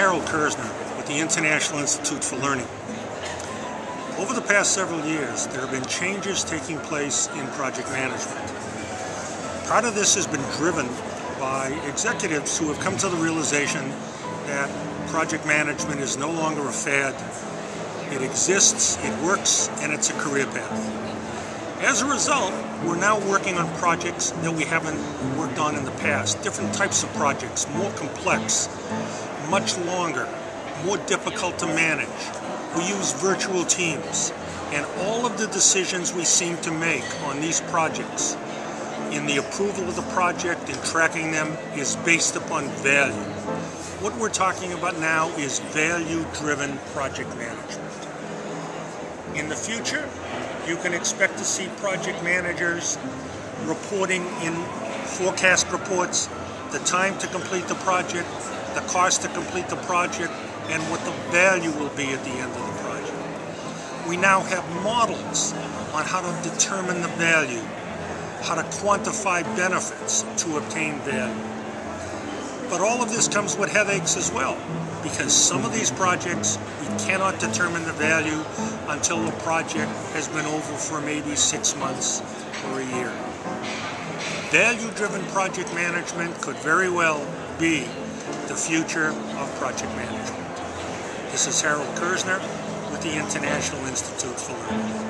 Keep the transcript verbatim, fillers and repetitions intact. Harold Kerzner with the International Institute for Learning. Over the past several years, there have been changes taking place in project management. Part of this has been driven by executives who have come to the realization that project management is no longer a fad. It exists, it works, and it's a career path. As a result, we're now working on projects that we haven't worked on in the past. Different types of projects, more complex, much longer, more difficult to manage. We use virtual teams, and all of the decisions we seem to make on these projects, in the approval of the project and tracking them, is based upon value. What we're talking about now is value-driven project management. In the future, you can expect to see project managers reporting in forecast reports the time to complete the project, the cost to complete the project, and what the value will be at the end of the project. We now have models on how to determine the value, how to quantify benefits to obtain value. But all of this comes with headaches as well, because some of these projects, we cannot determine the value until the project has been over for maybe six months or a year. Value-driven project management could very well be the future of project management. This is Harold Kerzner with the International Institute for Learning.